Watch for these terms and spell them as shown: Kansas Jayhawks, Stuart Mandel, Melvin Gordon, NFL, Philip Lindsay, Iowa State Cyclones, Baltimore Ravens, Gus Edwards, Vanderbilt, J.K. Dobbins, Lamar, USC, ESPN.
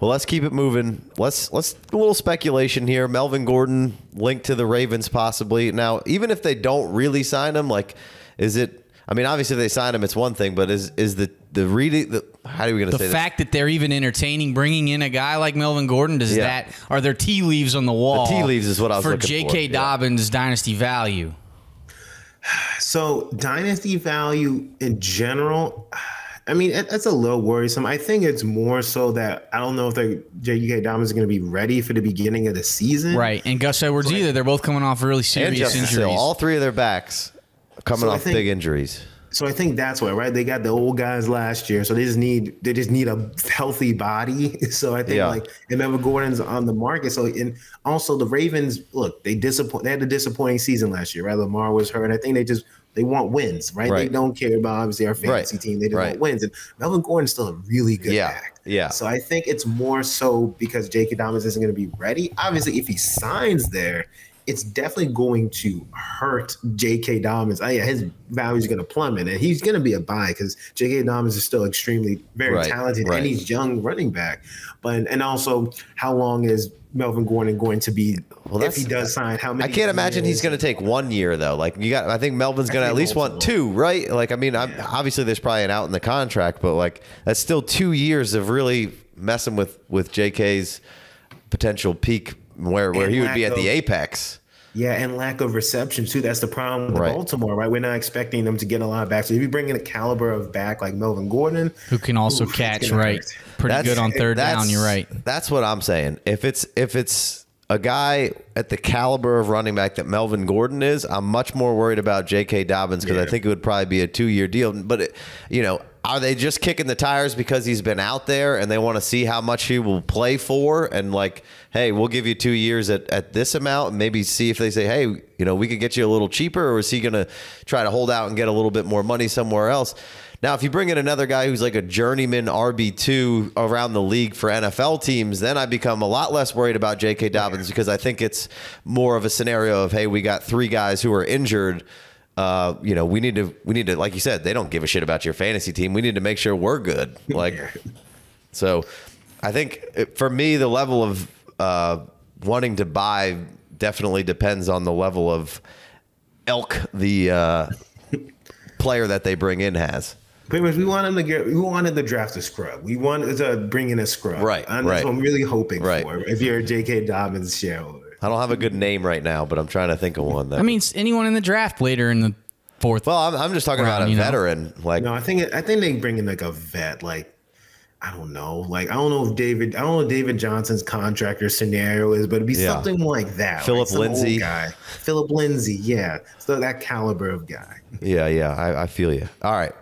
Well, let's keep it moving. Let's do a little speculation here. Melvin Gordon linked to the Ravens possibly. Now, even if they don't really sign him, like, is it? I mean, obviously, if they sign him, it's one thing. But is the fact that they're even entertaining bringing in a guy like Melvin Gordon, are there tea leaves on the wall? The tea leaves is what I was looking for. J.K. Dobbins' dynasty value. So dynasty value in general, I mean, that's a little worrisome. I think it's more so that I don't know if J.K. Dobbins is going to be ready for the beginning of the season. Right, and Gus Edwards either. They're both coming off really serious injuries. Still, all three of their backs are coming off big injuries. So I think that's why, right? They got the old guys last year, so they just need a healthy body. So I think and Melvin Gordon's on the market. So and also the Ravens, look, they had a disappointing season last year, right? Lamar was hurt. I think they want wins, right? They don't care about obviously our fantasy team. They just want wins. And Melvin Gordon's still a really good back. Yeah. So I think it's more so because J.K. Dobbins isn't going to be ready. Obviously, if he signs there, it's definitely going to hurt J.K. Dobbins. His value is going to plummet, and he's going to be a buy because J.K. Dobbins is still extremely very talented, and he's young running back. But and also, how long is Melvin Gordon going to be if he does sign? How many? I can't imagine he's going to take 1 year though. Like I think Melvin's going to at least want 2, right? Like obviously there's probably an out in the contract, but like that's still 2 years of really messing with J.K.'s potential peak. Where he would be at the apex. Yeah, and lack of reception, too. That's the problem with Baltimore, right? We're not expecting them to get a lot of back. So if you bring in a caliber of back like Melvin Gordon, who can also catch, right? Pretty good on third down, you're right. That's what I'm saying. If it's a guy at the caliber of running back that Melvin Gordon is, I'm much more worried about J.K. Dobbins because I think it would probably be a 2-year deal. But, are they just kicking the tires because he's been out there and they want to see how much he will play for? And like, hey, we'll give you 2 years at this amount and maybe see if they say, hey, we could get you a little cheaper, or is he going to try to hold out and get a little bit more money somewhere else? Now, if you bring in another guy who's like a journeyman RB2 around the league for NFL teams, then I become a lot less worried about J.K. Dobbins because I think it's more of a scenario of, hey, we got 3 guys who are injured. We need to, like you said, they don't give a shit about your fantasy team. We need to make sure we're good. So I think for me, the level of wanting to buy definitely depends on the level of elk the player that they bring in has. Pretty much, we wanted the draft a scrub. We wanted to bring in a scrub. Right. And that's what I'm really hoping for. If you're a J.K. Dobbins shareholder. I don't have a good name right now, but I'm trying to think of one. I mean, anyone in the draft later in the 4th. Well, I'm just talking about a veteran. Like, no, I think they bring in like a vet. Like, I don't know. Like, I don't know what David Johnson's contractor scenario is, but it'd be something like that. Philip Lindsay. Philip Lindsay. Yeah. So that caliber of guy. Yeah. I feel you. All right.